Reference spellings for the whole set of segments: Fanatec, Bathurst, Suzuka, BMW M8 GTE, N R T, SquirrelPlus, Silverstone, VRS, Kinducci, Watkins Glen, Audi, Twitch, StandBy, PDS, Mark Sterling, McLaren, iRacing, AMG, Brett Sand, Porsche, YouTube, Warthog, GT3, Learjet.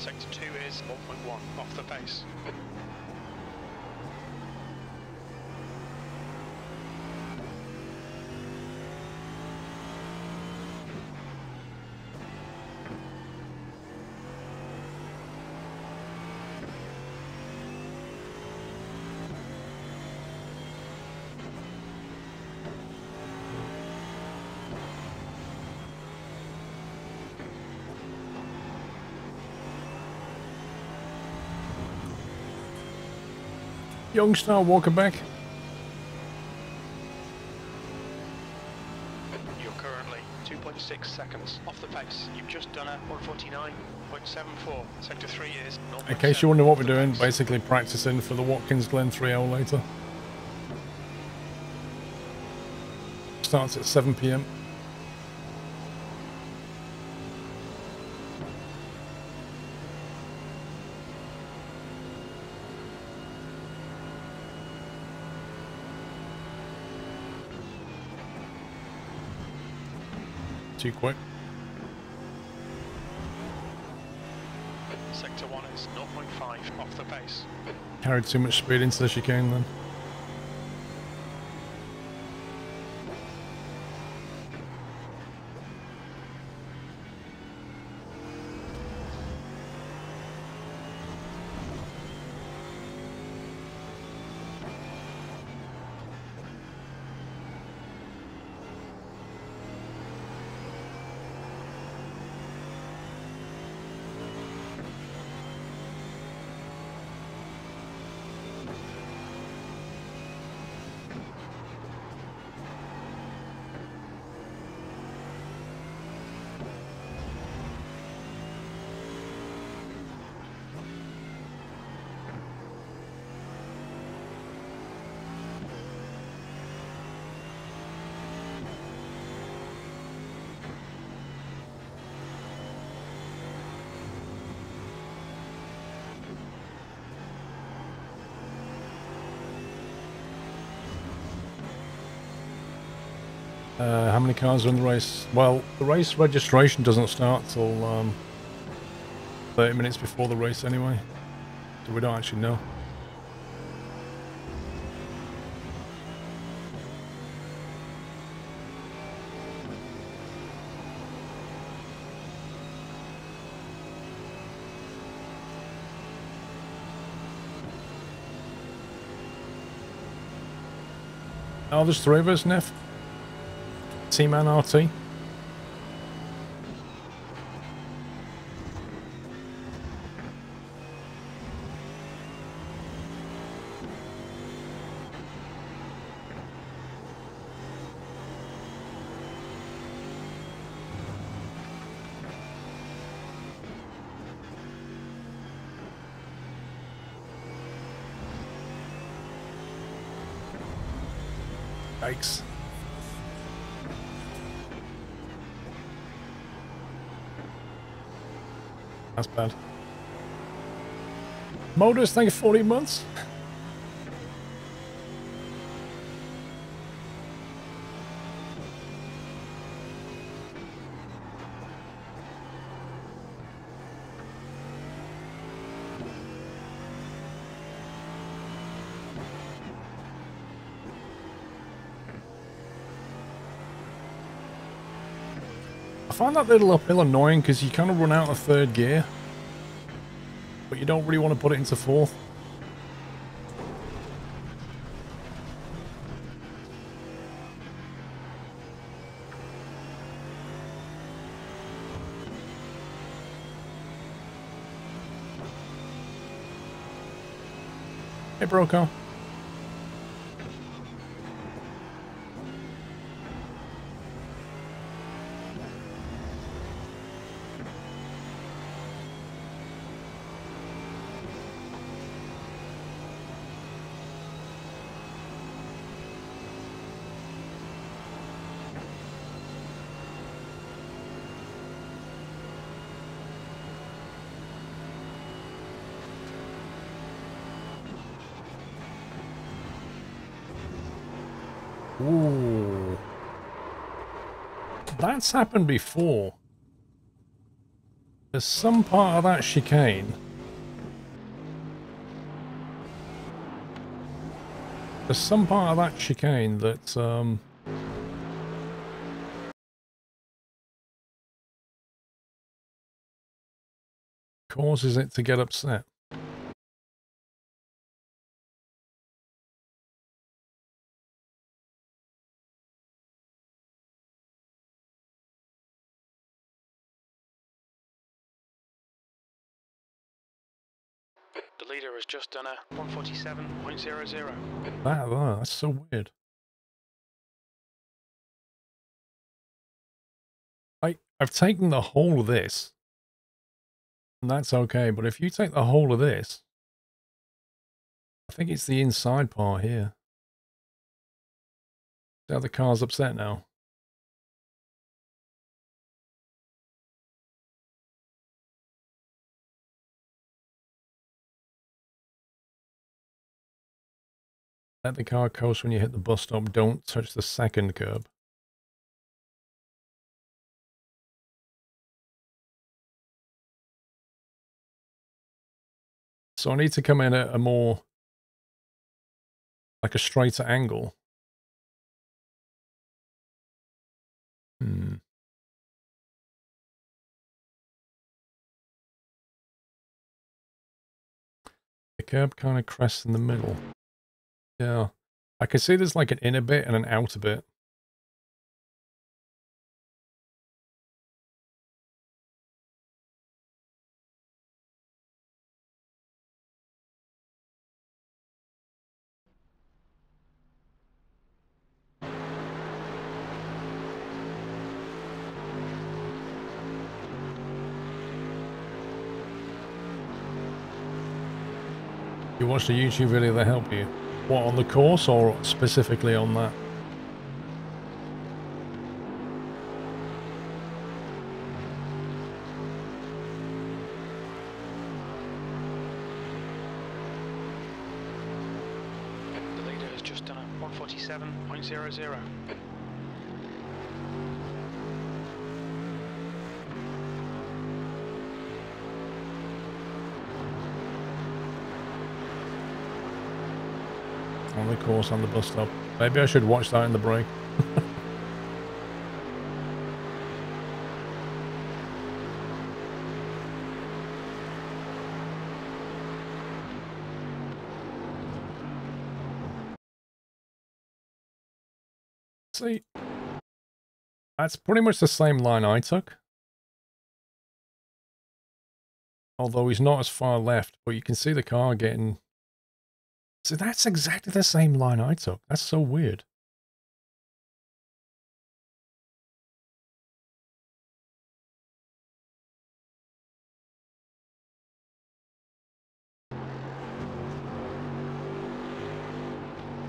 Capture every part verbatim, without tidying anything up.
Sector two is one point one, off the pace. Youngstar, welcome back. You're currently two point six seconds off the pace. You've just done a one forty-nine point seven four. Sector three is not. In case you wonder what we're doing, basically practicing for the Watkins Glen three hour later. Starts at seven p m Too quick. Sector one is zero point five off the pace. Carried too much speed into the chicane then. Uh, how many cars are in the race? Well, the race registration doesn't start till um, thirty minutes before the race anyway, so we don't actually know. Oh, there's three of us, Neff. Team N R T. Yikes. That's bad. Motors, thank you for fourteen months. I find that little uphill annoying because you kind of run out of third gear, but you don't really want to put it into fourth. Hey, Broco. Ooh. That's happened before. There's some part of that chicane. There's some part of that chicane that, um... causes it to get upset. The leader has just done a one forty-seven point zero zero. That, that, that's so weird. I, I've taken the whole of this, and that's okay, but if you take the whole of this, I think it's the inside part here. See how the car's upset now? Let the car coast when you hit the bus stop. Don't touch the second curb. So I need to come in at a more, like a straighter angle. Hmm. The curb kind of crests in the middle. Yeah, I can see there's like an inner bit and an outer bit. You watched a YouTube video that helped you. What, on the course or specifically on that? The leader has just done a one forty-seven point zero zero. On the course, on the bus stop. Maybe I should watch that in the break. See, that's pretty much the same line I took. Although he's not as far left, but you can see the car getting... So that's exactly the same line I took. That's so weird.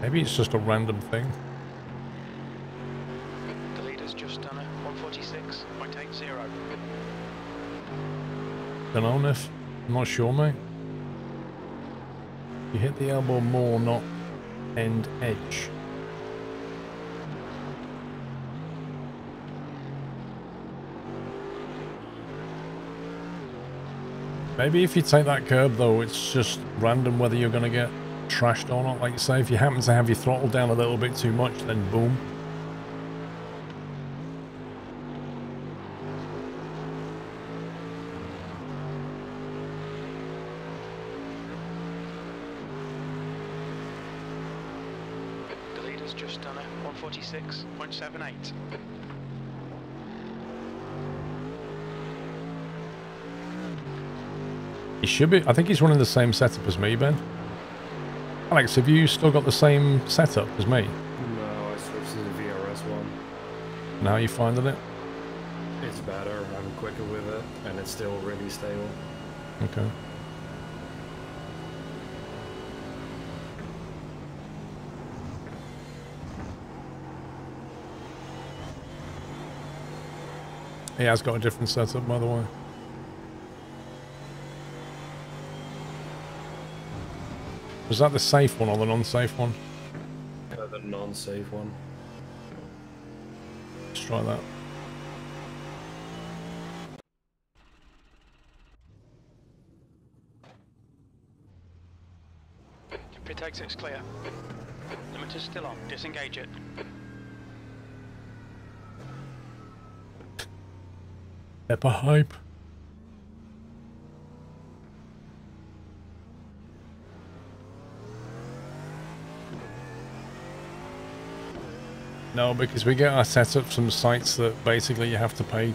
Maybe it's just a random thing. The leader's just done a one forty-six point eight zero. Don't know, Niff. I'm not sure, mate. You hit the elbow more, not end edge. Maybe if you take that curb, though, it's just random whether you're going to get trashed or not. Like you say, if you happen to have your throttle down a little bit too much, then boom. one forty-six point seven eight. He should be. I think he's running the same setup as me, Ben. Alex, have you still got the same setup as me? No, I switched to the V R S one. And how are you finding it? It's better. I'm quicker with it, and it's still really stable. Okay. He has got a different setup, by the way. Was that the safe one or the non-safe one? Uh, the non-safe one. Let's try that. exit's clear. Limiter's still on. Disengage it. Pepper hype. No, because we get our setup from sites that basically you have to pay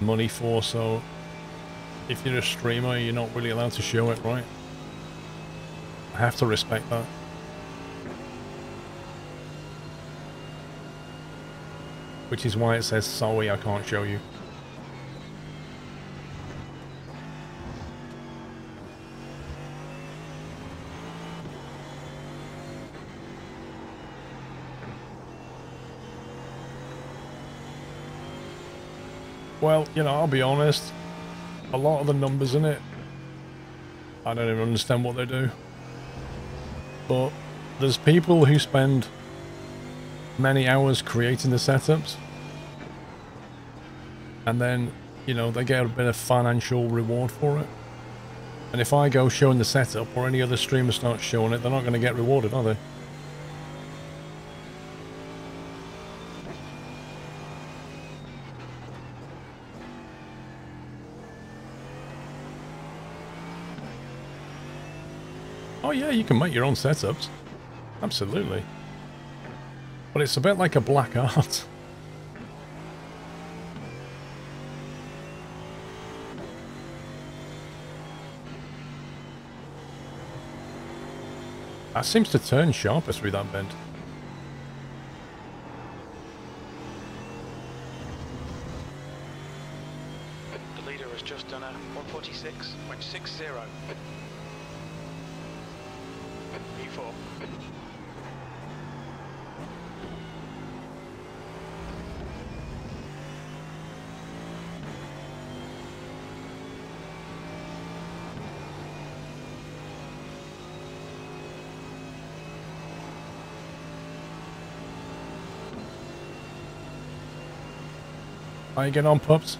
money for, so if you're a streamer, you're not really allowed to show it, right? I have to respect that. Which is why it says, sorry, I can't show you. Well, you know, I'll be honest, a lot of the numbers in it, I don't even understand what they do. But there's people who spend many hours creating the setups, and then, you know, they get a bit of financial reward for it. And if I go showing the setup, or any other streamer starts showing it, they're not going to get rewarded, are they? Oh yeah, you can make your own setups. Absolutely. But it's a bit like a black art. That seems to turn sharper through that bend. The leader has just done a one forty-six point six zero. E four. How you getting on, pups?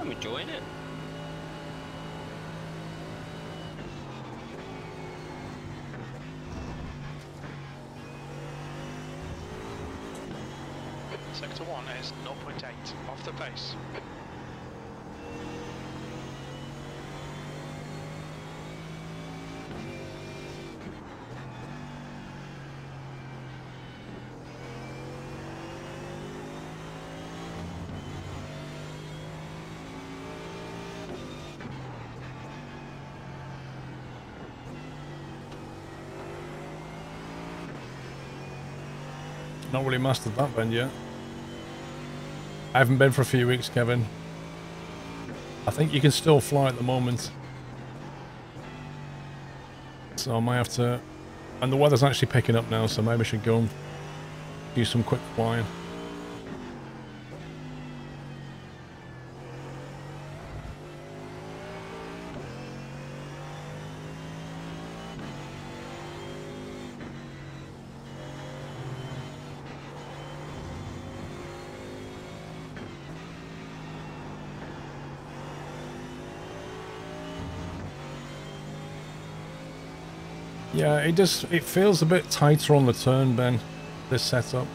I'm enjoying it. Sector one is zero point eight, off the pace. Not really mastered that bend yet. I haven't been for a few weeks, Kevin. I think you can still fly at the moment. So I might have to... And the weather's actually picking up now, so maybe I should go and do some quick flying. Yeah, it just, it feels a bit tighter on the turn, Ben, this setup.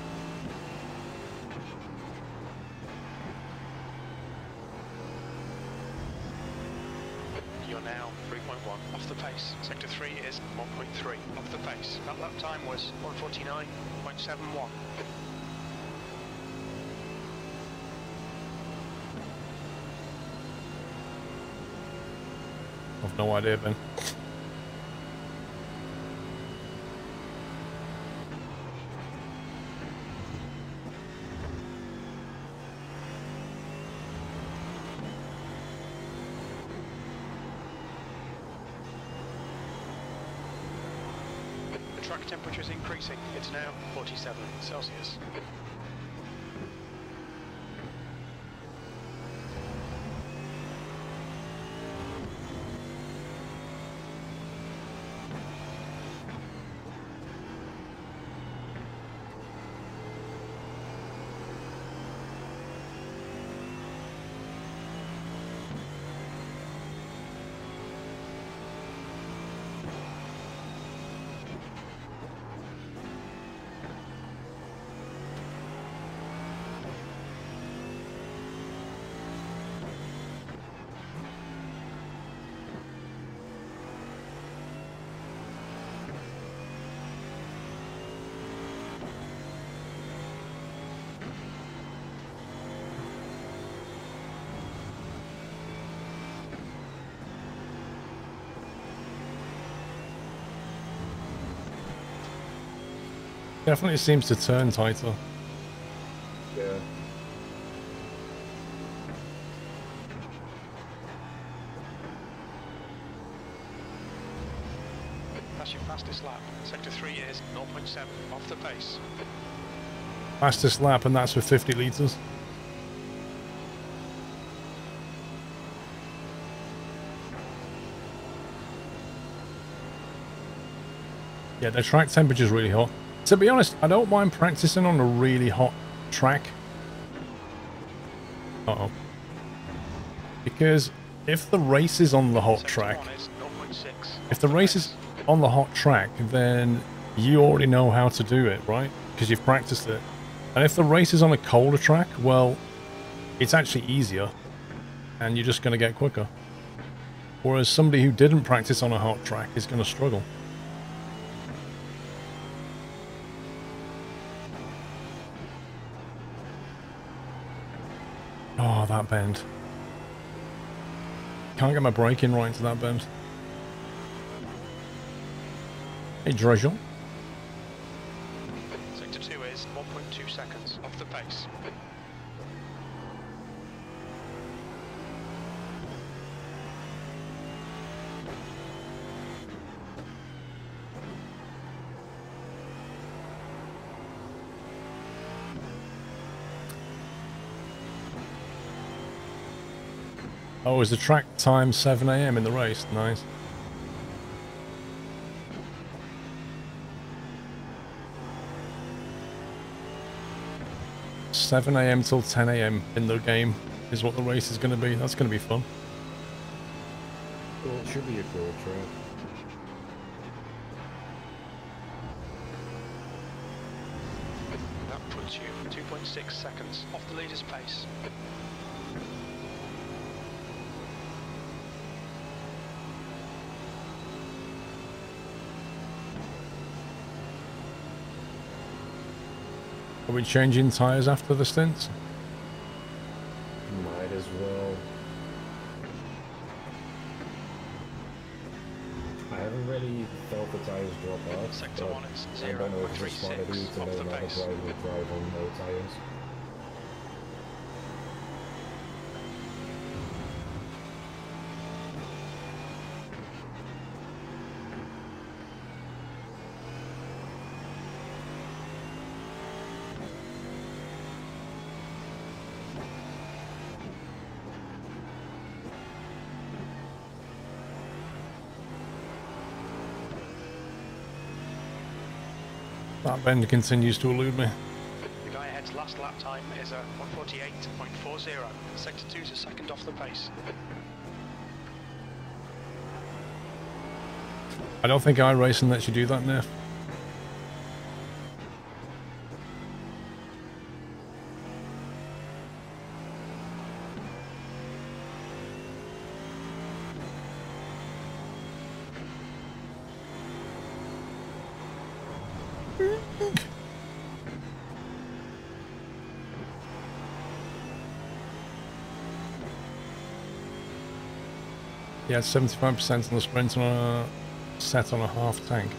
You're now three point one off the pace. Sector three is one point three off the pace. That lap time was one forty-nine point seven one. I've no idea, Ben. Track temperature is increasing. It's now forty-seven Celsius. Definitely seems to turn tighter. Yeah. That's your fastest lap. Sector three is zero point seven off the pace. Fastest lap, and that's with fifty litres. Yeah, the track temperature's really hot. To be honest, I don't mind practicing on a really hot track. Uh-oh. Because if the race is on the hot track, if the race is on the hot track, then you already know how to do it, right? Because you've practiced it. And if the race is on a colder track, well, it's actually easier, and you're just going to get quicker. Whereas somebody who didn't practice on a hot track is going to struggle. Oh, that bend. Can't get my braking right into that bend. Hey, Drejel. Sector two is one point two seconds off the pace. Oh, is the track time seven A M in the race? Nice. seven A M till ten A M in the game is what the race is going to be. That's going to be fun. Well, it should be a cool track. That puts you two point six seconds off the leader's pace. Are we changing tyres after the stints? Might as well. I haven't really felt the tyres drop off. Sector one is zero point three six off the pace. I would drive on no tyres. That bend continues to elude me. The guy ahead's last lap time is a one forty-eight point four zero. Sector two's a second off the pace. I don't think iRacing lets you do that, Neff. Yeah, seventy-five percent on the sprint on a set on a half tank.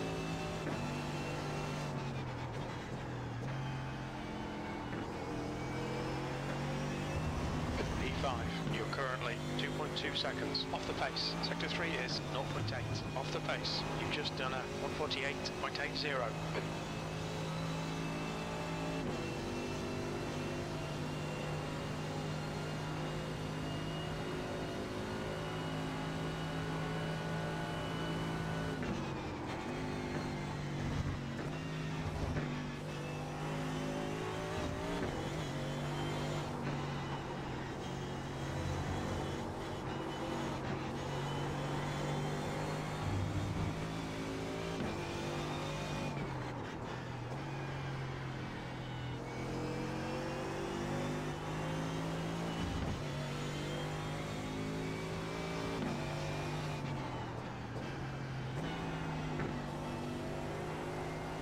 P five, you're currently two point two seconds off the pace. Sector three is zero point eight off the pace. You've just done a one forty-eight point eight zero.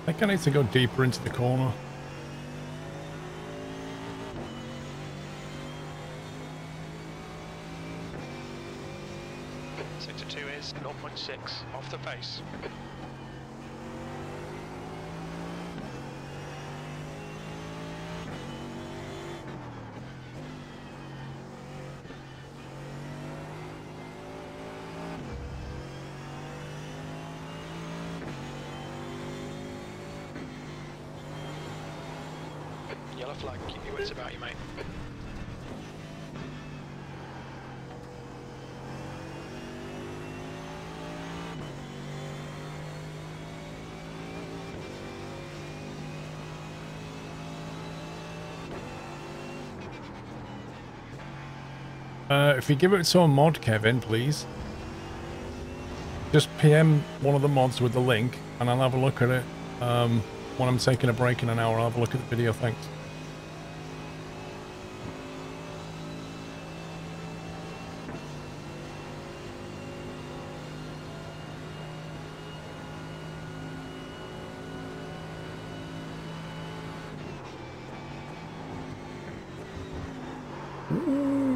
I think I need to go deeper into the corner. Sector two is zero point six off the pace. Yellow flag, keep your wits about you, mate. Uh, if you give it to a mod, Kevin, please. Just P M one of the mods with the link, and I'll have a look at it. Um, when I'm taking a break in an hour, I'll have a look at the video. Thanks.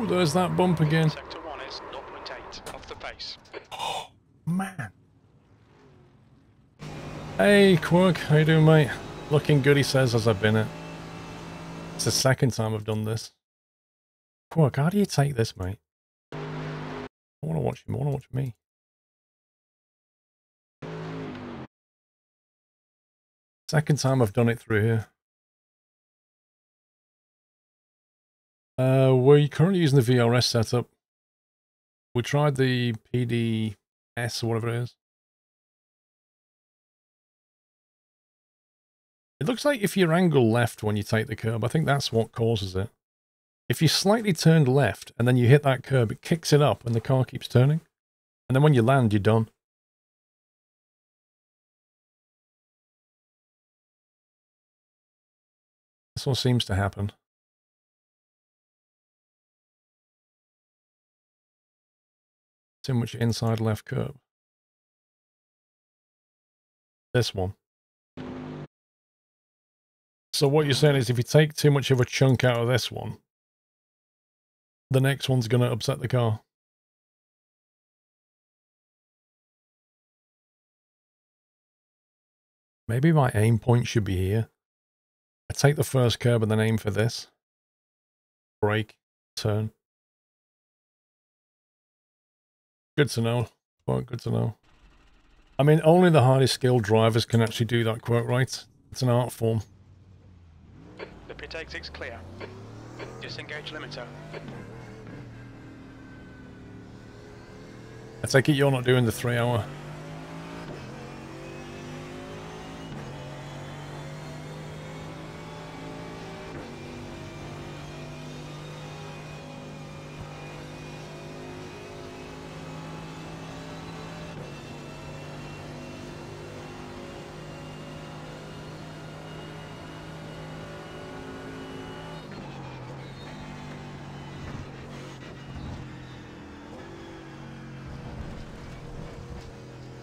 There's that bump again. Sector one is zero point eight off the pace. Oh man. Hey Quirk, how you doing, mate? Looking good, he says, as I've been it. It's the second time I've done this. Quirk, how do you take this, mate? I wanna watch him, I wanna watch me. Second time I've done it through here. Uh, we're currently using the V R S setup. We tried the P D S or whatever it is. It looks like if you angle left when you take the curb, I think that's what causes it. If you slightly turn left and then you hit that curb, it kicks it up and the car keeps turning. And then when you land, you're done. That's what seems to happen. Too much inside left curve. This one. So what you're saying is if you take too much of a chunk out of this one, the next one's going to upset the car. Maybe my aim point should be here. I take the first curb and then aim for this. Brake, turn. Good to know. Quite good to know. I mean, only the highly skilled drivers can actually do that quote, right? It's an art form. The pit exit's clear. Disengage limiter. I take it you're not doing the three hour.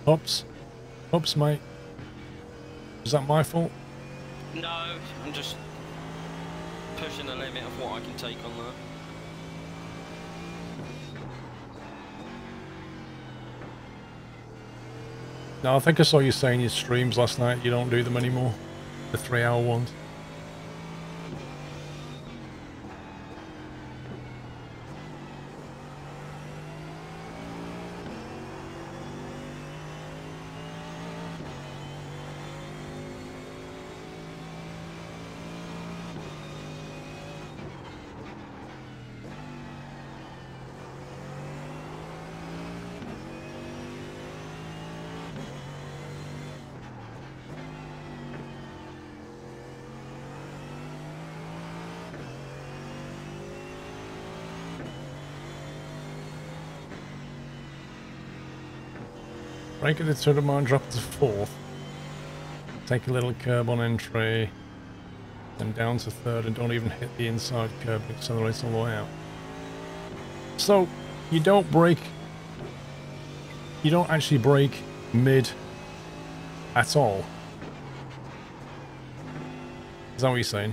Oops. Oops, mate. Is that my fault? No, I'm just pushing the limit of what I can take on that. No, I think I saw you saying your streams last night, you don't do them anymore. The three hour ones. Break at the turn of mine, drop it to fourth. Take a little curb on entry, then down to third, and don't even hit the inside curb, it accelerates all the way out. So, you don't brake, you don't actually brake mid at all. Is that what you're saying?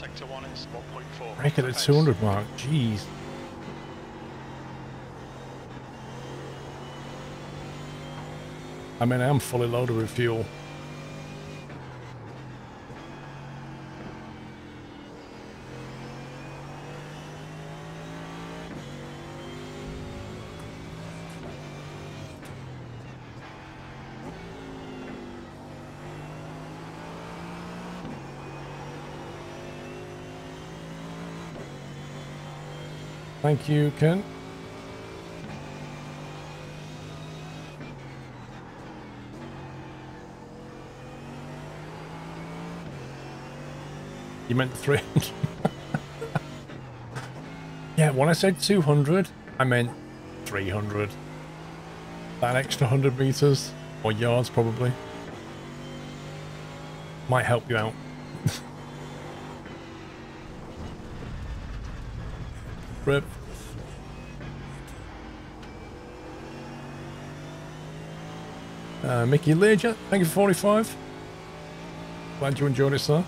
Sector one is one point four. Break at the two hundred mark, jeez. I mean, I am fully loaded with fuel. Thank you, Ken. You meant three hundred. Yeah, when I said two hundred, I meant three hundred. That extra one hundred meters, or yards probably, might help you out. Rip. Uh, Mickey Learjet, thank you for forty-five. Glad you enjoyed it, sir.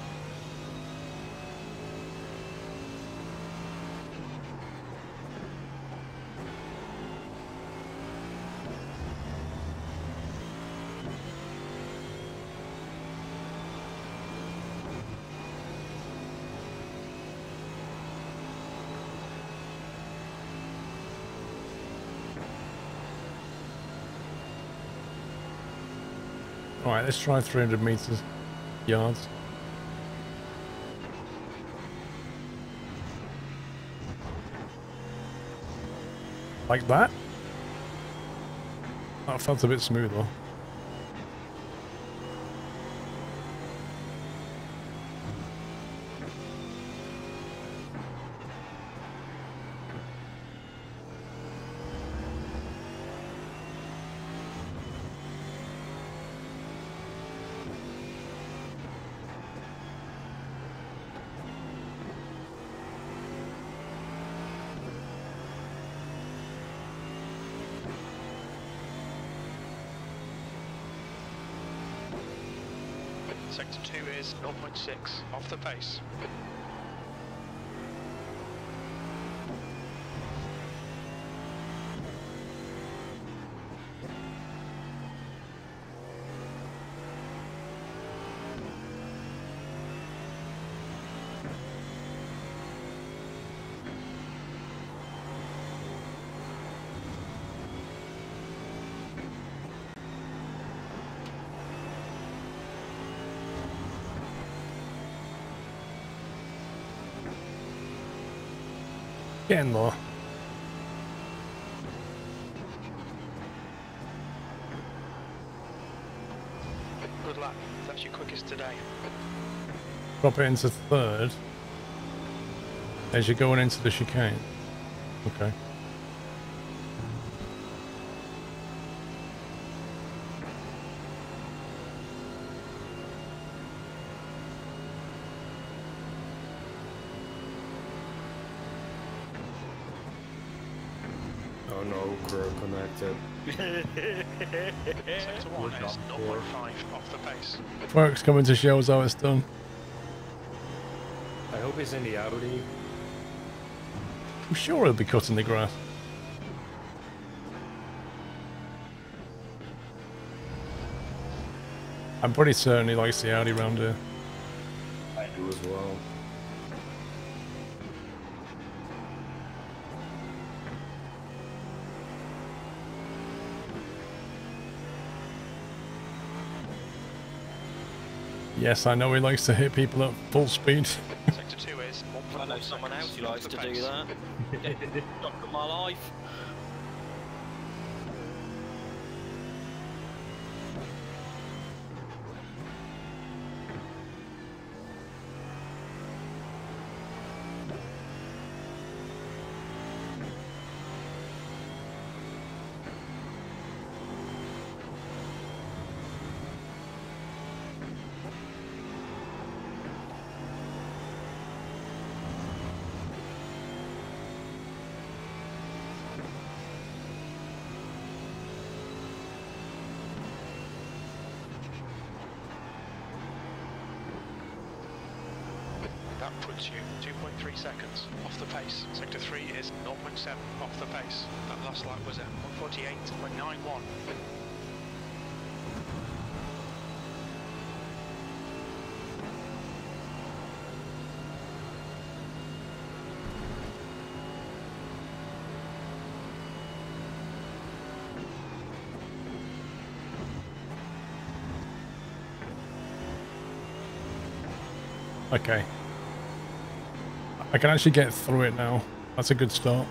Alright, let's try three hundred meters, yards. Like that? That felt a bit smoother. Six off the pace. Getting there. Good luck. That's your quickest today. Drop it into third as you're going into the chicane. Okay. Work's coming to show us how it's done. I hope he's in the Audi. I'm sure he'll be cutting the grass. I'm pretty certain he likes the Audi round here. I do as well. Yes, I know he likes to hit people at full speed. Sector two is I know someone else who likes to do that. Not my life. puts you two point three seconds off the pace. Sector three is zero point seven off the pace. That last lap was at one forty-eight point nine one. Okay. I can actually get through it now. That's a good start.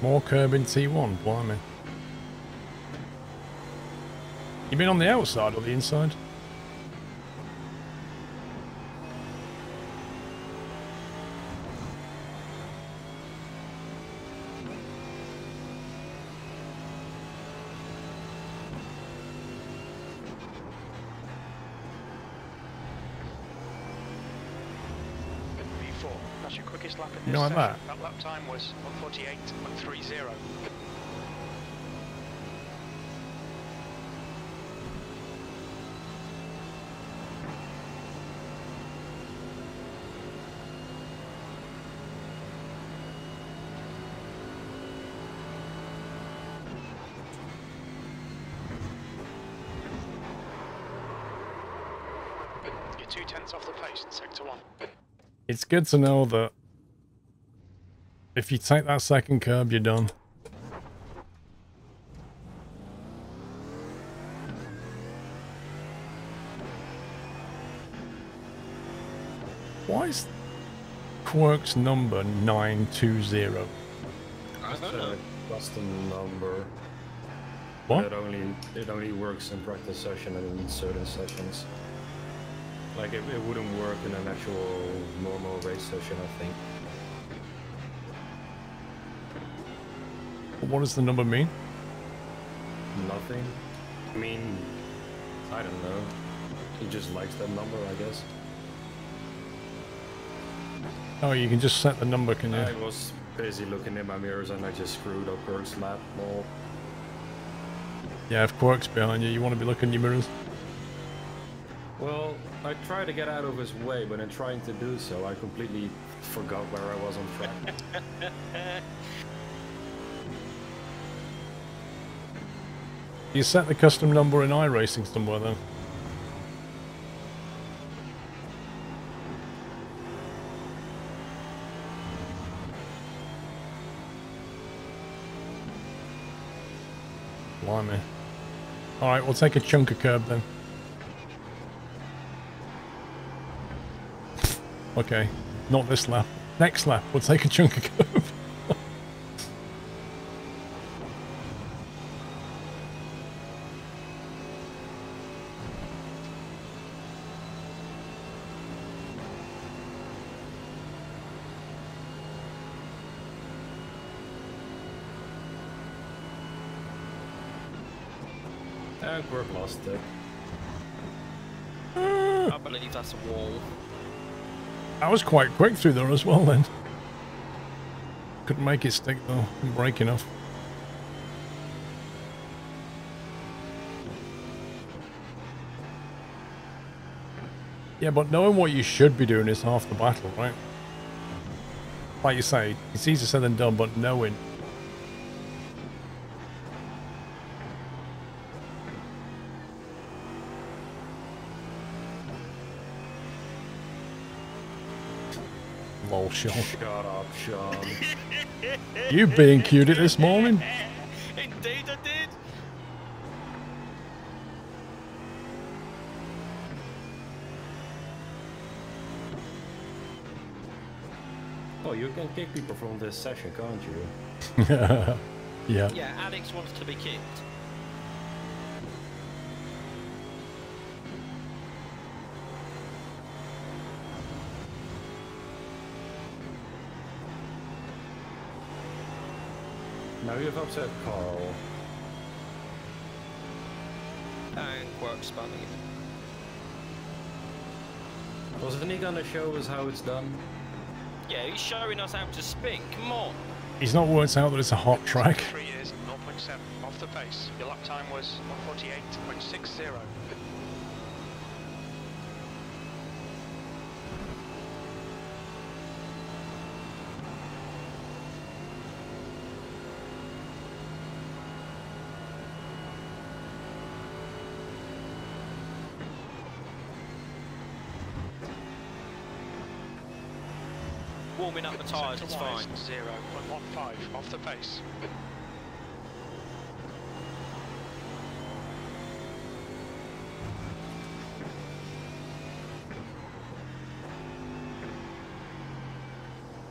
More curb in T one, blimey. You been on the outside or the inside? You know, like that. That lap time was one forty-eight point three zero. You're two tenths off the pace in sector one. It's good to know that if you take that second curb, you're done. Why is Quirk's number nine two zero? I don't know. That's the number. What? It only, it only works in practice session and in certain sessions. Like, it, it wouldn't work in an actual normal race session, I think. What does the number mean? Nothing. I mean, I don't know. He just likes that number, I guess. Oh, you can just set the number, can you? I was busy looking in my mirrors and I just screwed up Quirk's lap ball. Yeah, if Quirk's behind you, you want to be looking in your mirrors. Well, I tried to get out of his way, but in trying to do so, I completely forgot where I was on track. You set the custom number in iRacing somewhere, though. Blimey. Alright, we'll take a chunk of curb, then. Okay, not this lap. Next lap, we'll take a chunk of curb. Stick. I believe that's a wall. I was quite quick through there as well then. Couldn't make it stick though, didn't break enough. Yeah, but knowing what you should be doing is half the battle, right? Like you say, it's easier said than done, but knowing. Sean. Shut up, Sean. You being cute at this morning? Indeed I did. well, you can kick people from this session, can't you? Yeah. Yeah, Alex wants to be kicked. Now you've upset Carl. And Quirk spun in. Wasn't he gonna show us how it's done? Yeah, he's showing us how to spin, come on! He's not worked out that it's a hot track. Three years, zero point seven off the pace. Your lap time was one forty-eight point six zero. Warming up the tyres, it's fine. zero point one five off the pace.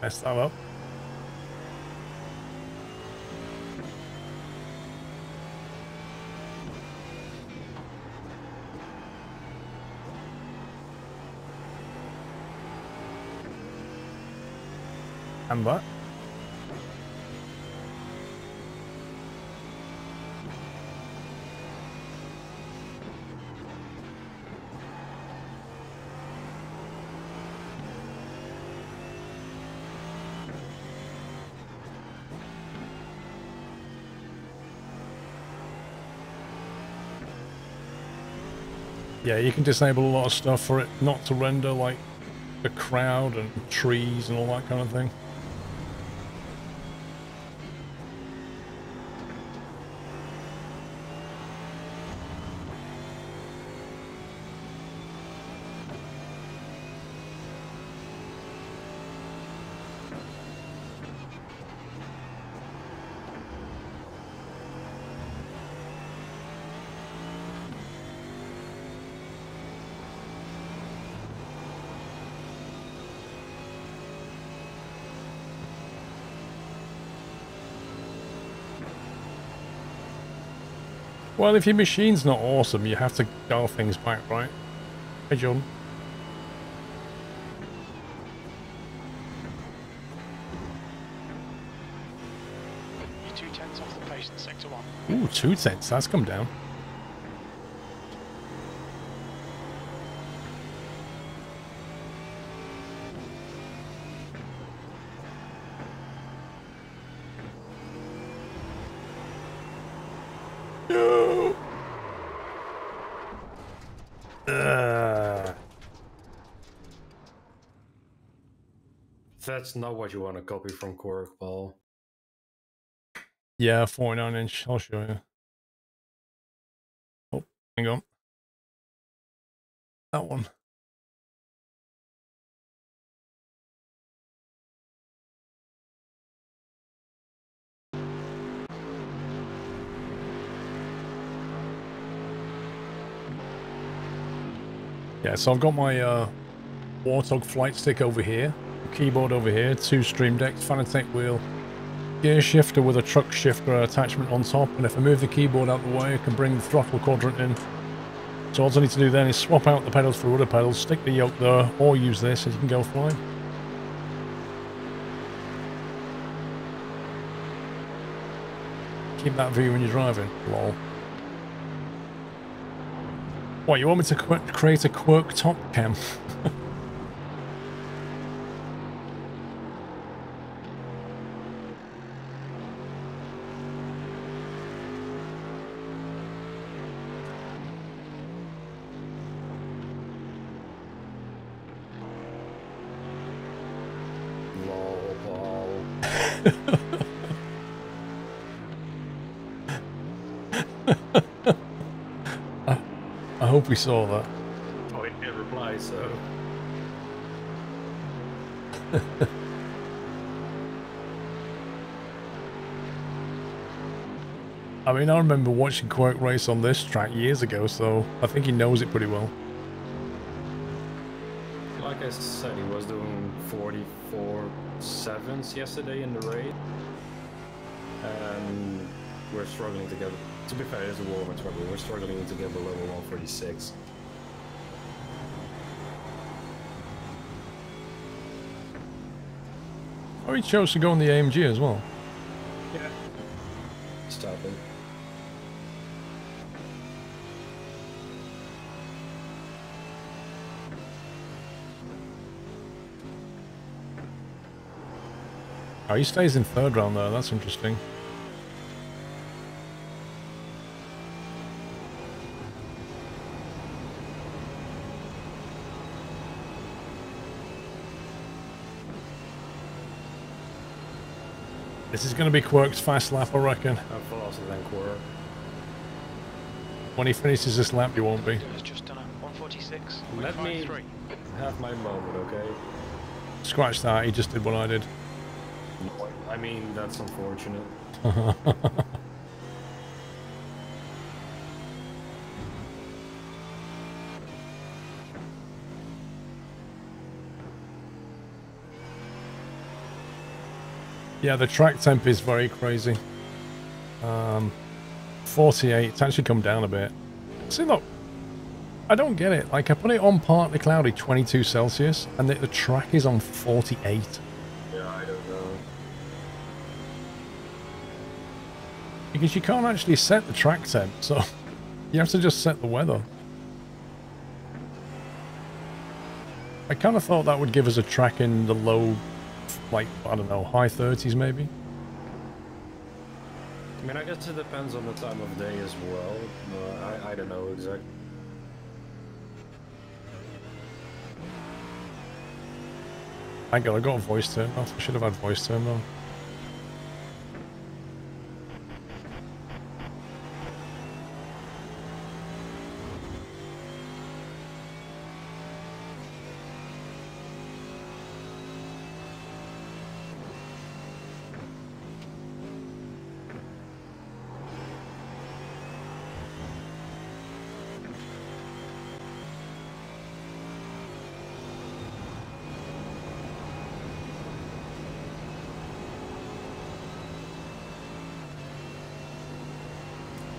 Messed that up. And what? Yeah, you can disable a lot of stuff for it not to render, like the crowd and trees and all that kind of thing. Well, if your machine's not awesome, you have to dial things back, right? Hey, John. You're two tenths off the pace in sector one. Ooh, two tenths. That's come down. That's not what you want to copy from Quirk, Paul. Yeah, forty-nine inch. I'll show you. Oh, hang on. That one. Yeah, so I've got my uh, Warthog flight stick over here. Keyboard over here, two stream decks, Fanatec wheel, gear shifter with a truck shifter attachment on top, and if I move the keyboard out the way I can bring the throttle quadrant in. So all I need to do then is swap out the pedals for other pedals, stick the yoke there, or use this and you can go flying. Keep that view when you're driving, lol. What, you want me to qu create a Quirk top cam? We saw that. Oh, it didn't reply, so. I mean, I remember watching Quirk race on this track years ago, so I think he knows it pretty well. like I said, he was doing forty-four sevens yesterday in the raid. And we're struggling to get, to be fair, it's a war we're struggling. We're struggling to get below one forty-six. Oh, he chose to go on the A M G as well. Yeah. Stop it. Oh, he stays in third round though, that's interesting. This is going to be Quirk's fast lap, I reckon. I'm faster than Quirk. When he finishes this lap, you won't be. Just done one forty-six. Let me have my moment, okay? Scratch that, he just did what I did. I mean, that's unfortunate. Yeah, the track temp is very crazy. Um, forty-eight, it's actually come down a bit. See, look, I don't get it. Like, I put it on partly cloudy, twenty-two Celsius, and the, the track is on forty-eight. Yeah, I don't know. Because you can't actually set the track temp, so you have to just set the weather. I kind of thought that would give us a track in the low... like, I don't know, high thirties maybe? I mean, I guess it depends on the time of day as well. Uh, I, I don't know exactly. Thank God, I got a voice turn off. I should have had voice turn on.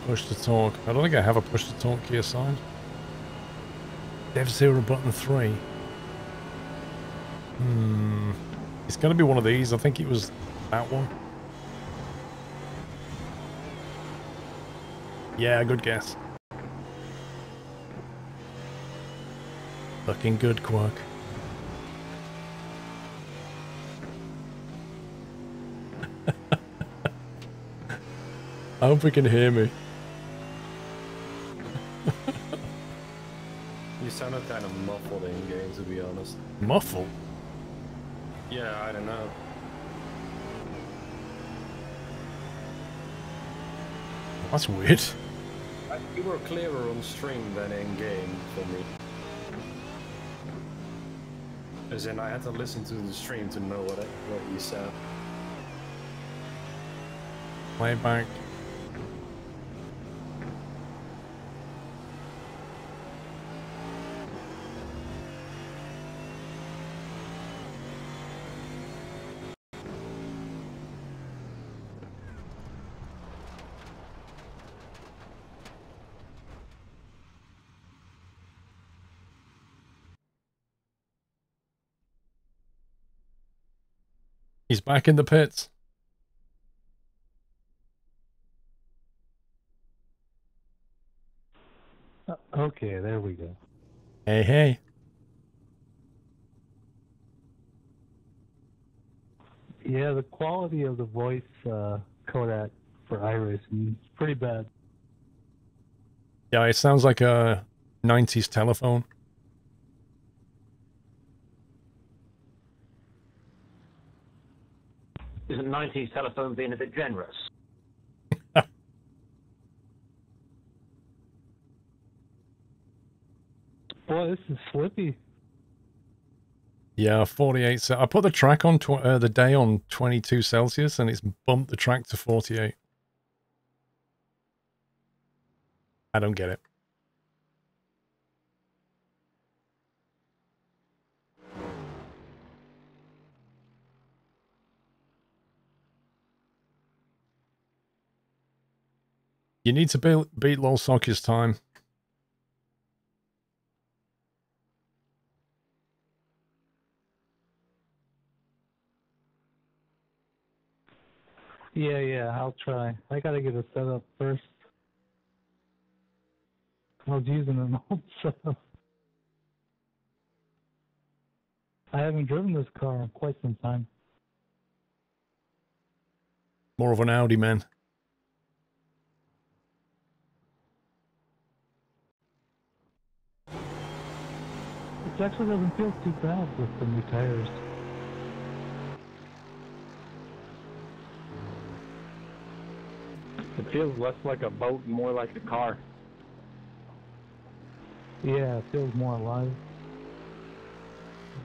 Push to talk. I don't think I have a push to talk gear sign. Dev zero button three. Hmm. It's going to be one of these. I think it was that one. Yeah, good guess. Looking good, Quirk. I hope we can hear me. You sounded kind of muffled in game, to be honest. Muffled? Yeah, I don't know. That's weird. I, you were clearer on stream than in game for me. As in, I had to listen to the stream to know what, it, what you said. Playback. He's back in the pits. Uh, okay, there we go. Hey, hey. Yeah, the quality of the voice uh, codec for iRacing is pretty bad. Yeah, it sounds like a nineties telephone. Isn't nineties telephone being a bit generous? Boy, this is slippy. Yeah, forty-eight. So I put the track on tw uh, the day on twenty-two Celsius, and it's bumped the track to forty-eight. I don't get it. You need to be beat Lolsocki's time. Yeah, yeah, I'll try. I gotta get a setup first. I was using an old setup. I haven't driven this car in quite some time. More of an Audi man. It actually doesn't feel too bad with the new tires. It feels less like a boat and more like a car. Yeah, it feels more alive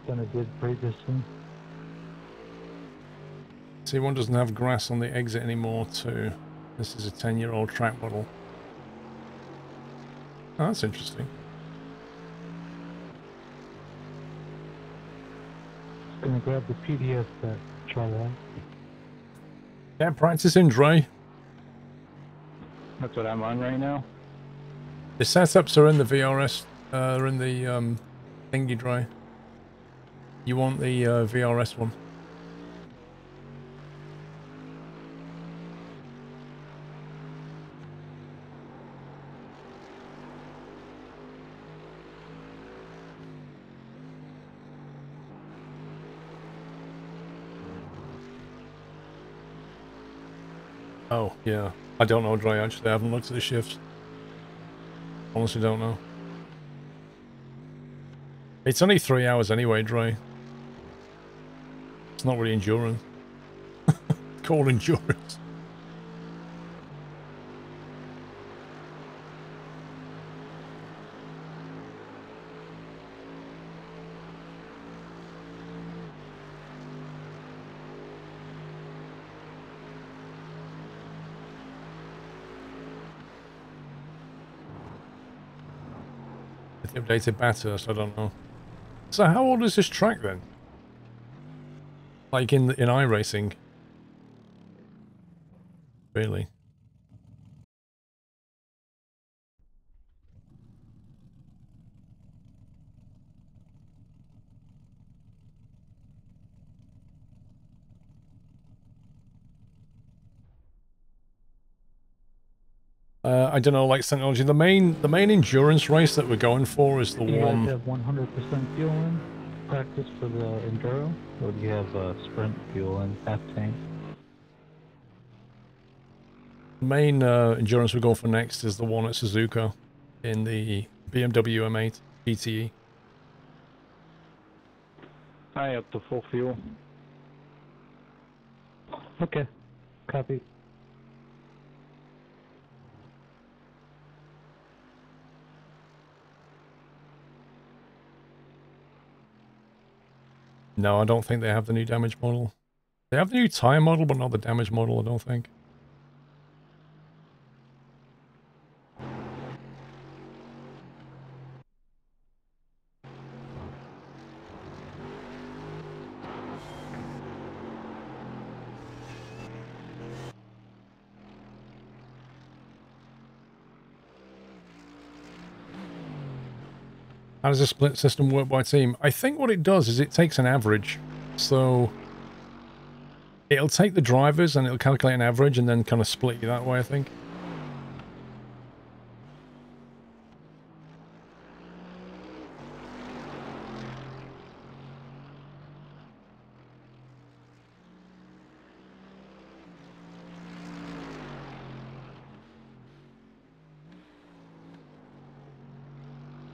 than it did previously. See, one doesn't have grass on the exit anymore, too. This is a ten-year-old track model. Oh, that's interesting. Just gonna grab the P D S there. Try that. Yeah, practicing, Dre. That's what I'm on right now. The setups are in the V R S, uh, are in the um, thingy, Dry. You want the uh, V R S one. Oh, yeah. I don't know, Dry, actually. I haven't looked at the shifts. Honestly, don't know. It's only three hours anyway, Dry. It's not really endurance. Called endurance. Updated Bathurst, I don't know. So how old is this track then? Like in the, in iRacing? Really? Uh, I don't know, like technology. The main, the main endurance race that we're going for is the one. Do you one... have one hundred percent fuel in practice for the enduro, or do you have uh, sprint fuel in half tank? The main uh, endurance we're going for next is the one at Suzuka in the B M W M eight G T E. I up to full fuel. Okay, copy. No, I don't think they have the new damage model. They have the new tire model, but not the damage model, I don't think. How does the split system work by team? I think what it does is it takes an average. So it'll take the drivers and it'll calculate an average and then kind of split you that way, I think.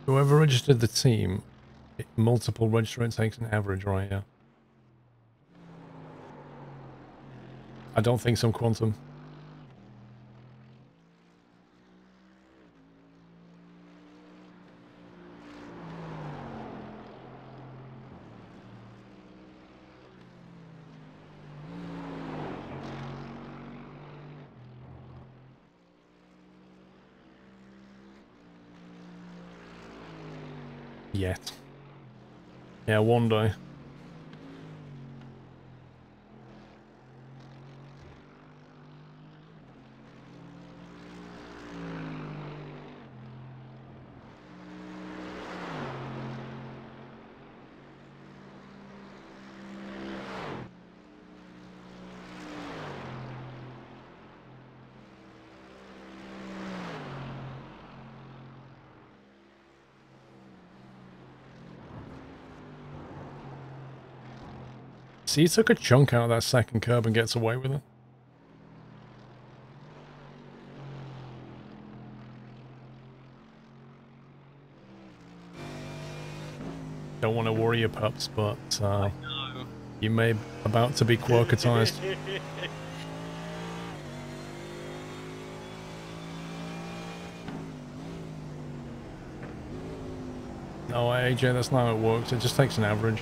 Whoever registered the team, it, multiple register, it takes an average, right? Yeah. I don't think some quantum. Yet. Yeah, one day. See, he took a chunk out of that second curb and gets away with it. Don't want to worry your pups, but uh, you may be about to be quirkatized. No, A J, that's not how it works. It just takes an average.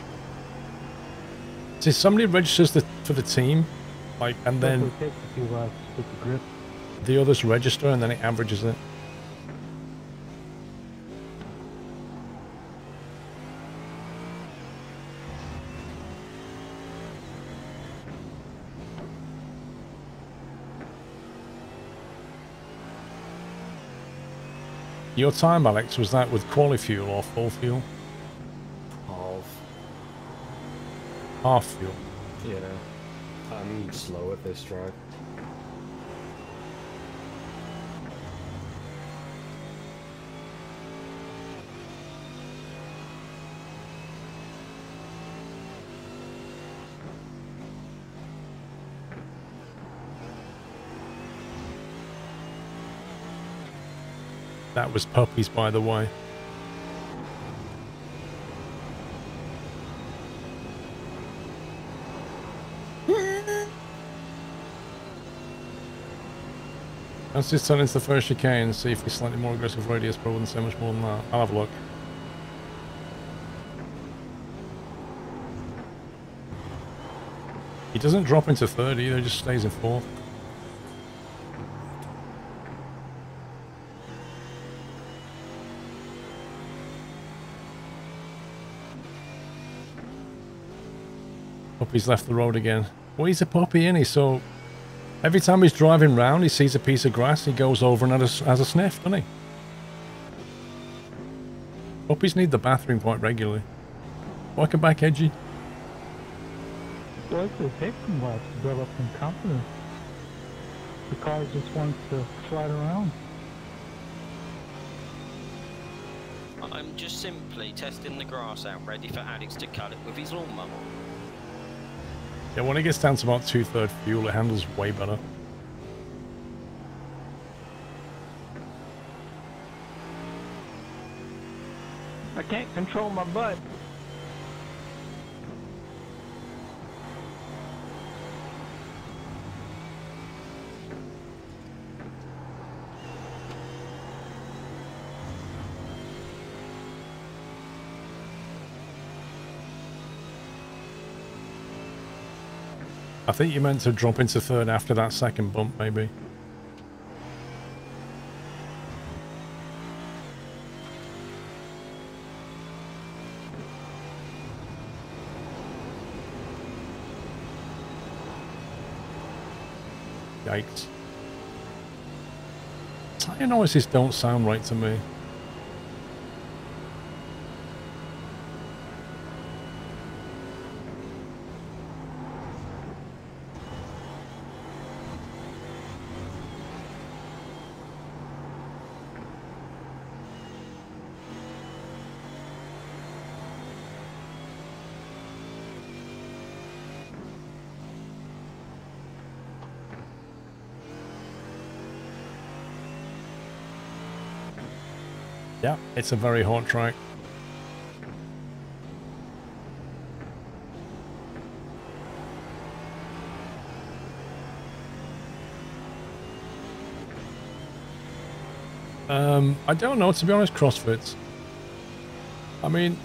See, somebody registers the, for the team, like, and then the others register, and then it averages it. Your time, Alex, was that with quali-fuel or full fuel? Half. Half fuel? Yeah. I'm slow at this track. That was puppies, by the way. Let's just turn into the first chicane and see if it's slightly more aggressive radius, but I wouldn't say much more than that. I'll have a look. He doesn't drop into third either, he just stays in fourth. He's left the road again. Well, he's a puppy, isn't he? So every time he's driving round, he sees a piece of grass, he goes over and has a, has a sniff, doesn't he? Puppies need the bathroom quite regularly. Welcome back, Edgy. Well, it's a safety wise to develop some confidence. The car just wants to slide around. I'm just simply testing the grass out, ready for Alex to cut it with his lawnmower. Yeah, when it gets down to about two-third fuel, it handles way better. I can't control my butt. I think you meant to drop into third after that second bump, maybe. Yikes. Tire noises don't sound right to me. Yeah, it's a very hot track. Um, I don't know, to be honest, CrossFits. I mean,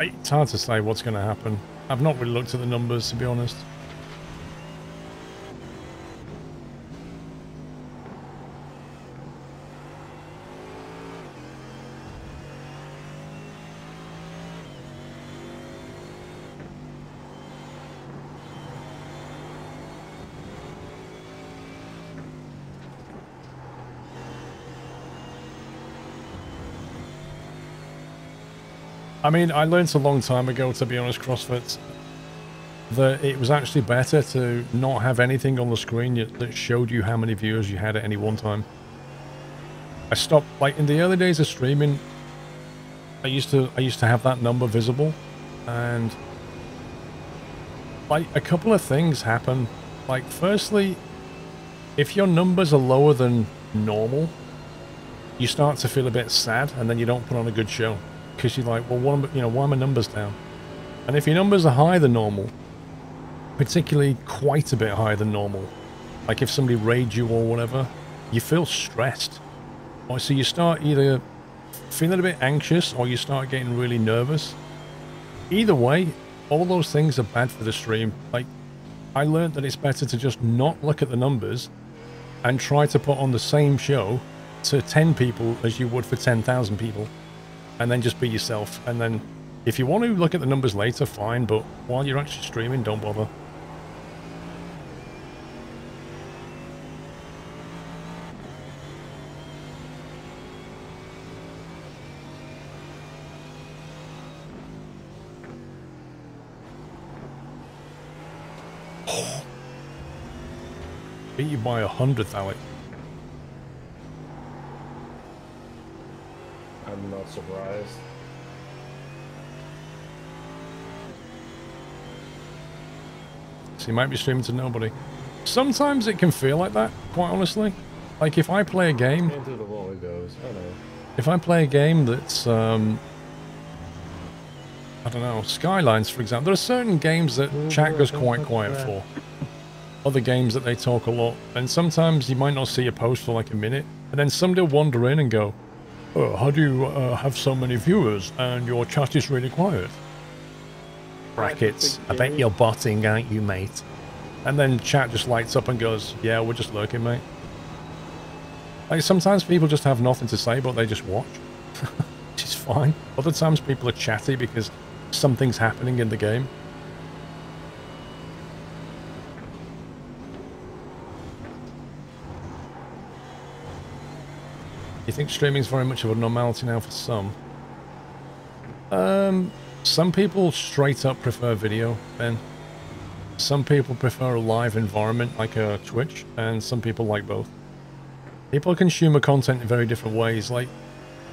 it's hard to say what's going to happen. I've not really looked at the numbers, to be honest. I mean, I learned a long time ago, to be honest, CrossFit, that it was actually better to not have anything on the screen that showed you how many viewers you had at any one time. I stopped, like, in the early days of streaming, I used to, I used to have that number visible, and like, a couple of things happen. Like, firstly, if your numbers are lower than normal, you start to feel a bit sad, and then you don't put on a good show. Because you're like, well, what, you know, why are my numbers down? And if your numbers are higher than normal, particularly quite a bit higher than normal, like if somebody raids you or whatever, you feel stressed. Or so you start either feeling a bit anxious or you start getting really nervous. Either way, all those things are bad for the stream. Like, I learned that it's better to just not look at the numbers and try to put on the same show to ten people as you would for ten thousand people. And then just be yourself. And then if you want to look at the numbers later, fine, but while you're actually streaming, don't bother. Oh. Beat you by a hundredth, Alex. I'm not surprised. So you might be streaming to nobody. Sometimes it can feel like that, quite honestly. Like if I play a game, into the wall it goes. I know. If I play a game that's, um, I don't know, Skylines, for example. There are certain games that chat goes quite quiet for. Other games that they talk a lot, and sometimes you might not see a post for like a minute, and then somebody will wander in and go, oh, how do you uh, have so many viewers and your chat is really quiet? Brackets. I bet you're botting, aren't you, mate? And then chat just lights up and goes, yeah, we're just lurking, mate. Like, sometimes people just have nothing to say, but they just watch. Which is fine. Other times people are chatty because something's happening in the game. You think streaming's very much of a normality now for some? Um, some people straight up prefer video, Ben. Some people prefer a live environment like a Twitch, and some people like both. People consume content in very different ways. Like,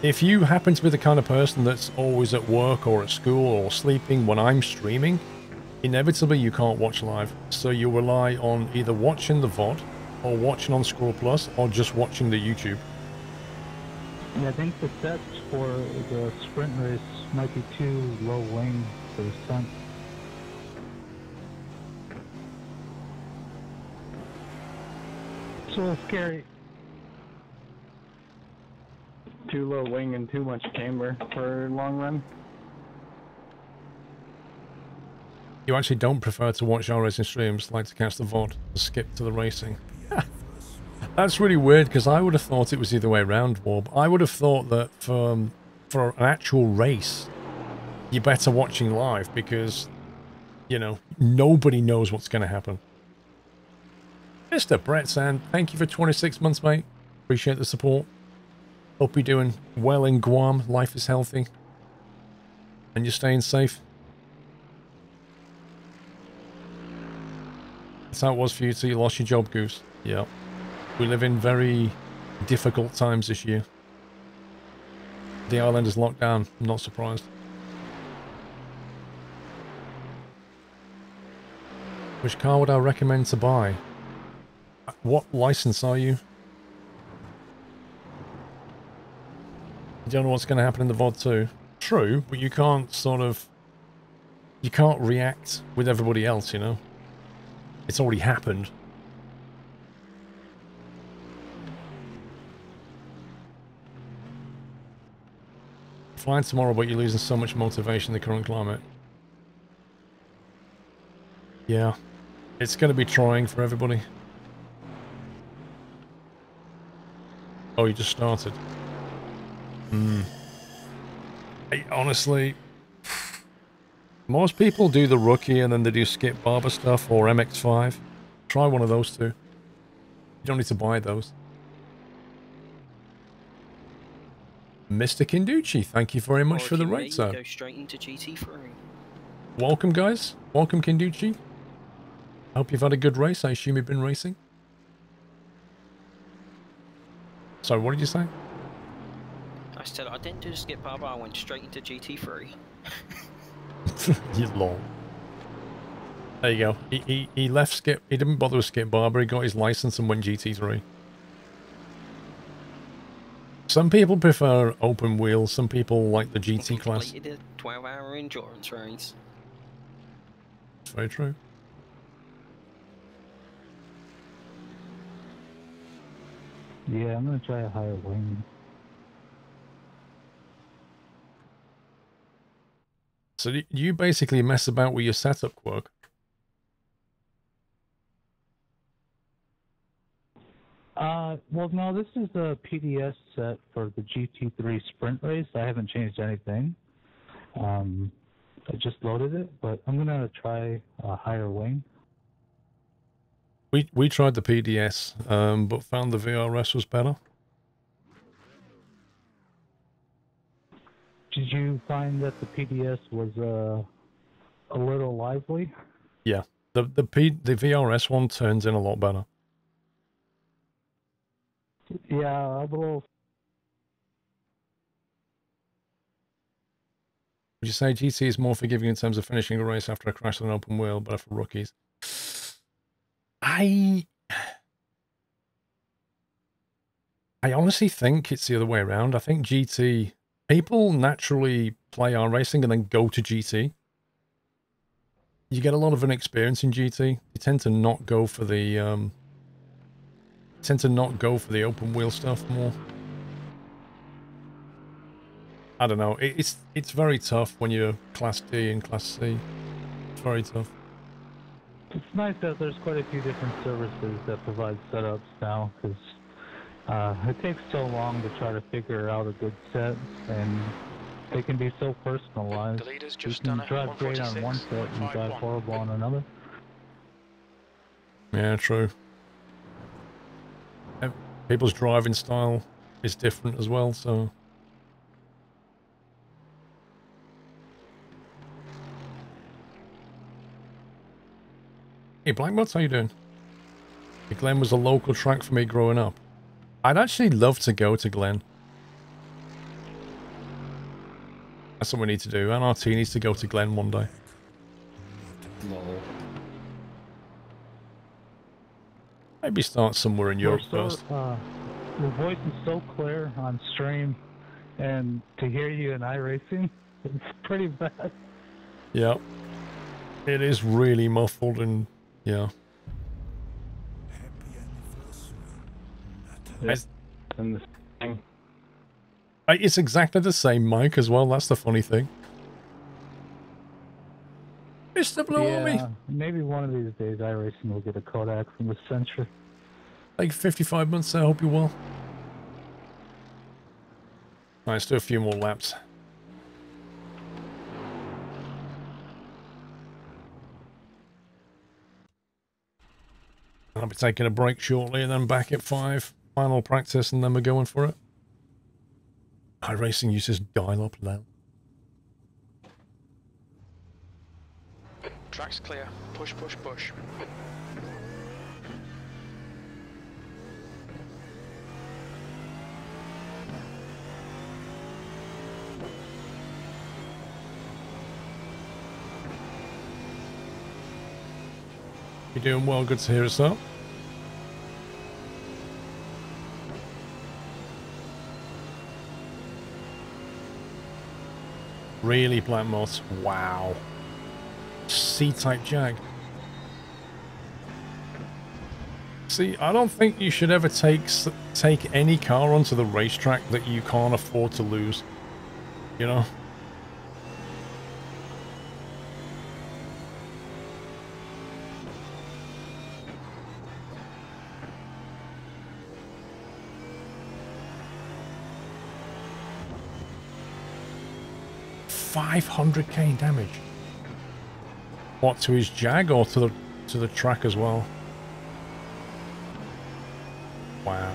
if you happen to be the kind of person that's always at work or at school or sleeping when I'm streaming, inevitably you can't watch live. So you rely on either watching the V O D, or watching on SquirrelPlus, or just watching the YouTube. Yeah, I think the sets for the sprint race might be too low wing for the stunt. It's a little scary. Too low wing and too much chamber for long run. You actually don't prefer to watch our racing streams, like to catch the V O D and skip to the racing. That's really weird, because I would have thought it was either way around, Warb. I would have thought that for, um, for an actual race, you're better watching live because, you know, nobody knows what's going to happen. Mister Brett Sand, thank you for twenty-six months, mate. Appreciate the support. Hope you're doing well in Guam. Life is healthy. And you're staying safe. That's how it was for you till you lost your job, Goose. Yep. We live in very difficult times this year. The island is locked down, I'm not surprised. Which car would I recommend to buy? What license are you? You don't know what's going to happen in the V O D too. True, but you can't sort of... You can't react with everybody else, you know? It's already happened. Flying tomorrow, but you're losing so much motivation in the current climate. Yeah, it's going to be trying for everybody. Oh, you just started. Mm. I, honestly, most people do the rookie and then they do Skip Barber stuff or M X five. Try one of those two. You don't need to buy those. Mister Kinducci, thank you very much for the raid, sir. Go straight into G T three. Welcome, guys. Welcome, Kinducci. I hope you've had a good race. I assume you've been racing. Sorry, what did you say? I said I didn't just skip Barber. I went straight into G T three. You lol. There you go. He, he, he left Skip. He didn't bother with Skip Barber. He got his license and went G T three. Some people prefer open wheels. Some people like the G T class. He did a twelve hour endurance race. It's very true. Yeah, I'm going to try a higher wing. So you basically mess about with your setup quirk. Uh, well, no, this is the P D S set for the G T three sprint race. I haven't changed anything. Um, I just loaded it, but I'm going to try a higher wing. We, we tried the P D S, um, but found the V R S was better. Did you find that the P D S was uh, a little lively? Yeah, the the P, the V R S one turns in a lot better. Yeah, I'm a little. Would you say G T is more forgiving in terms of finishing a race after a crash than an open wheel, better for rookies? I, I honestly think it's the other way around. I think G T. People naturally play R Racing and then go to G T. You get a lot of inexperience in G T. You tend to not go for the um, tend to not go for the open wheel stuff more. I don't know. It, it's it's very tough when you're Class D and Class C. It's very tough. It's nice that there's quite a few different services that provide setups now, because. Uh, it takes so long to try to figure out a good set, and they can be so personalized. The leader's just you can drive great on one set and drive horrible on another. Yeah, true. People's driving style is different as well, so... Hey, Blackmods, how you doing? The Glen was a local track for me growing up. I'd actually love to go to Glen. That's what we need to do. N R T needs to go to Glen one day. No. Maybe start somewhere in Europe so, first. Uh, your voice is so clear on stream, and to hear you in iRacing, it's pretty bad. Yeah. It is really muffled and, yeah. It's, it's exactly the same mic as well. That's the funny thing. Mister Blue Army. Yeah, maybe one of these days iRacing will get a Kodak from the century. Like fifty-five months, I hope you will. All right, let's do a few more laps. I'll be taking a break shortly and then back at five. Final practice, and then we're going for it. iRacing uses dial-up now. Track's clear. Push, push, push. You're doing well. Good to hear us up. Really, Black Moss? Wow. C-type Jag. See, I don't think you should ever take take any car onto the racetrack that you can't afford to lose. You know? five hundred K damage. What, to his Jag or to the to the track as well? Wow.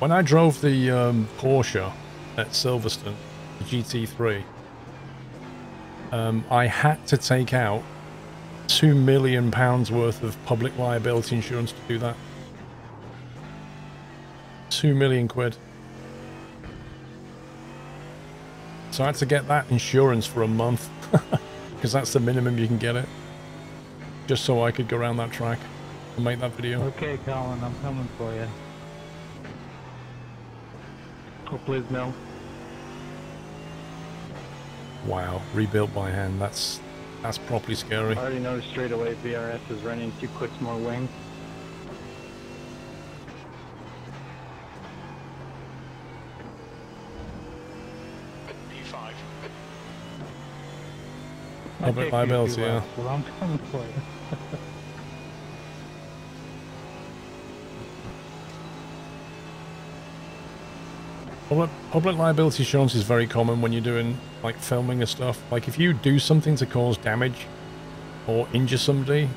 When I drove the um, Porsche at Silverstone, the G T three, um, I had to take out two million pounds worth of public liability insurance to do that. Two million quid. So I had to get that insurance for a month because that's the minimum you can get it. Just so I could go around that track and make that video. Okay, Colin, I'm coming for you. Oh, please, no. Wow, rebuilt by hand. That's that's properly scary. I already noticed straight away V R S is running two clicks more wing. D five. I'll bet my bells, yeah. Well, I'm coming for you. Public, public liability insurance is very common when you're doing, like, filming and stuff. Like, if you do something to cause damage or injure somebody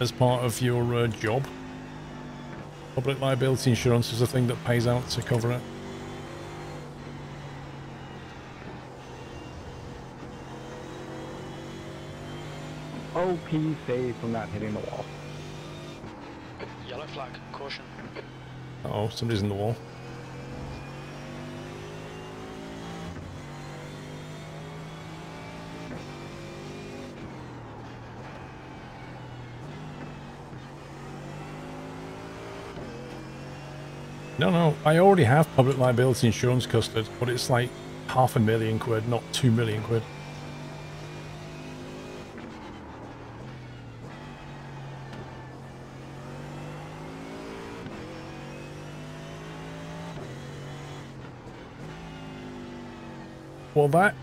as part of your uh, job, public liability insurance is a thing that pays out to cover it. O P save from not hitting the wall. Yellow flag, caution. Uh-oh, somebody's in the wall. No, no, I already have public liability insurance custard, but it's like half a million quid, not two million quid. Well, that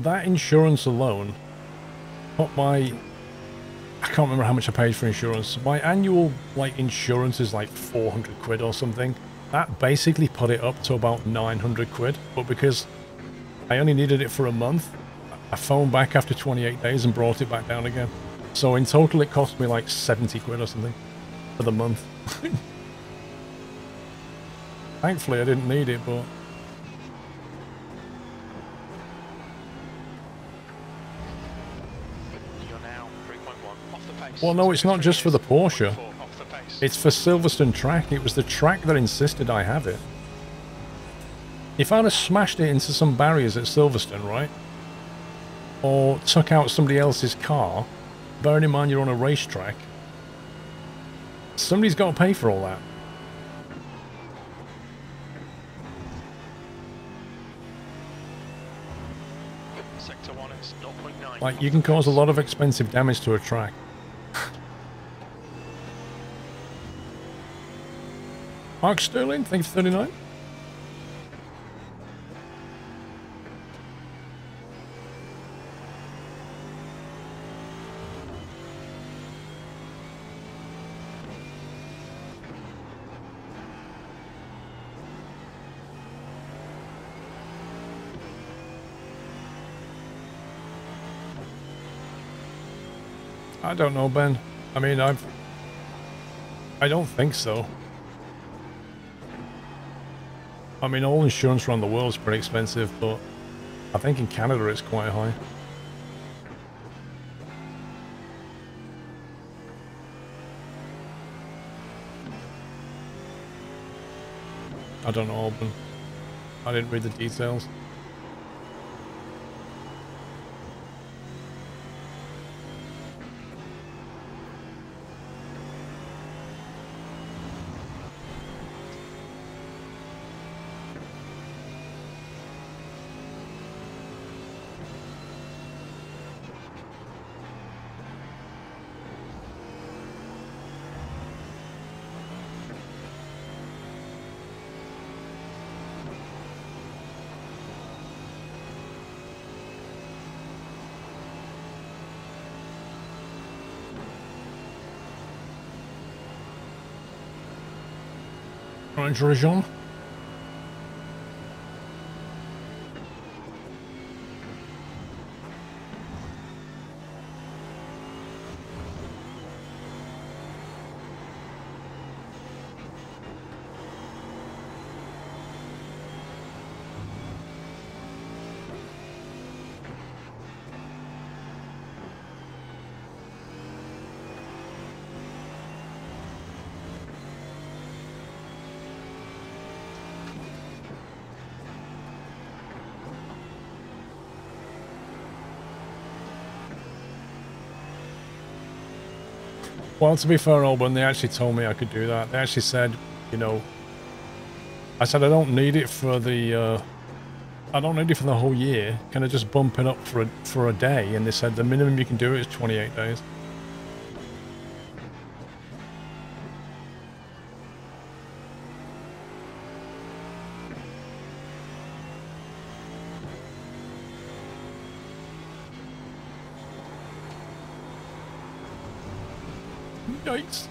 that insurance alone, not my, I can't remember how much I paid for insurance. My annual, like, insurance is like four hundred quid or something. That basically put it up to about nine hundred quid, but because I only needed it for a month, I phoned back after twenty-eight days and brought it back down again. So in total it cost me like seventy quid or something for the month. Thankfully I didn't need it, but... You're now three point one off the pace. Well, no, it's not just for the Porsche. It's for Silverstone track. It was the track that insisted I have it. If I'd have smashed it into some barriers at Silverstone, right? Or took out somebody else's car, bearing in mind you're on a racetrack, somebody's got to pay for all that. Sector one is zero point nine. Like, you can cause a lot of expensive damage to a track. Mark Sterling, thank you for thirty-nine. I don't know, Ben. I mean, I've... I don't think so. I mean, all insurance around the world is pretty expensive, but I think in Canada it's quite high. I don't know, Alban. I didn't read the details. Orange Region. Well, to be fair, Auburn, they actually told me I could do that. They actually said, you know, I said I don't need it for the, uh, I don't need it for the whole year. Can I just bump it up for a, for a day? And they said the minimum you can do it is twenty-eight days. Yikes.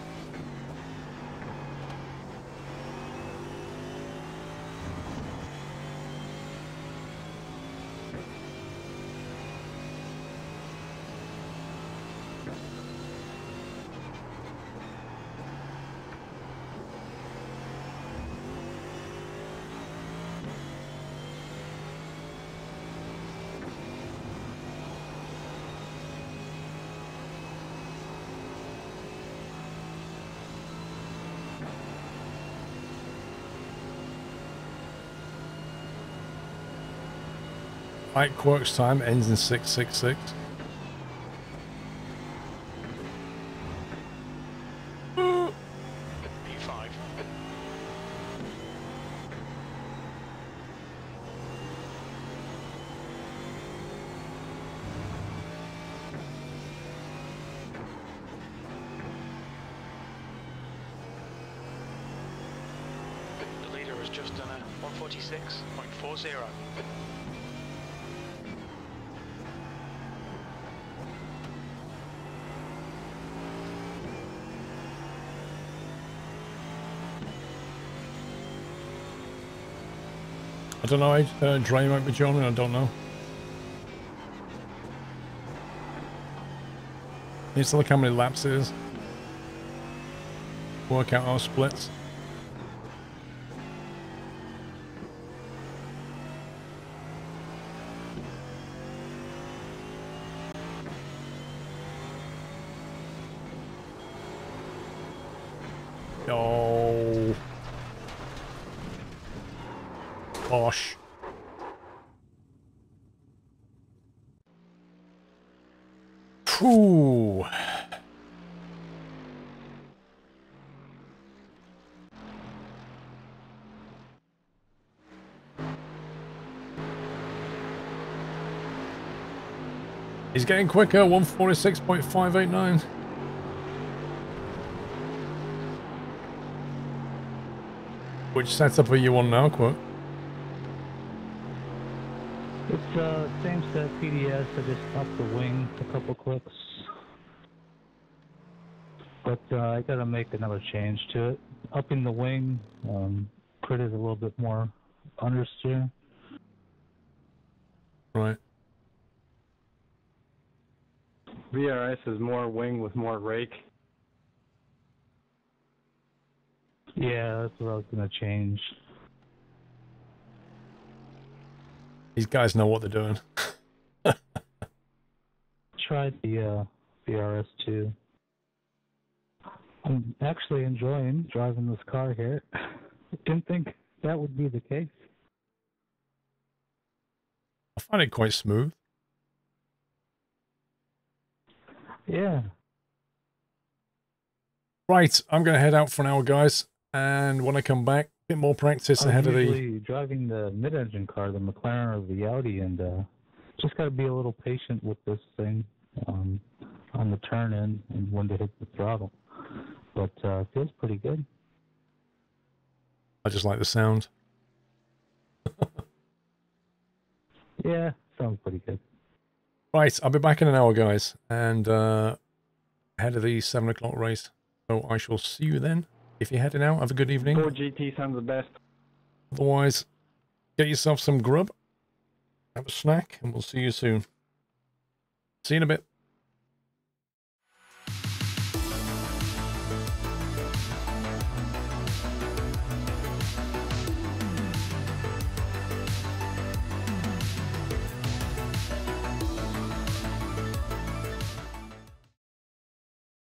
Mike Quirk's time ends in six six six. P five. The leader has just done a one forty-six point four zero. I don't know, uh, Dre might be joining, I don't know. Need to look how many laps it is. Work out our splits. No. Porsche. Phew. He's getting quicker, one forty-six point five eight nine. Which setup are you on now, Quirk? It's uh, same set P D S, I just popped the wing a couple clicks. But uh, I gotta make another change to it. Upping the wing, um, crit it a little bit more understeer. Right. V R S is more wing with more rake. Yeah, that's what I was gonna change. These guys know what they're doing. Tried the V R S uh, too. I'm actually enjoying driving this car here. Didn't think that would be the case. I find it quite smooth. Yeah. Right, I'm going to head out for an hour, guys. And when I come back, a bit more practice ahead of the... driving the mid-engine car, the McLaren or the Audi, and uh, just got to be a little patient with this thing um, on the turn-in and when to hit the throttle. But uh, feels pretty good. I just like the sound. Yeah, sounds pretty good. Right, I'll be back in an hour, guys, and uh, ahead of the seven o'clock race. So I shall see you then. If you're heading out, have a good evening. Poor G T sounds the best. Otherwise, get yourself some grub, have a snack, and we'll see you soon. See you in a bit.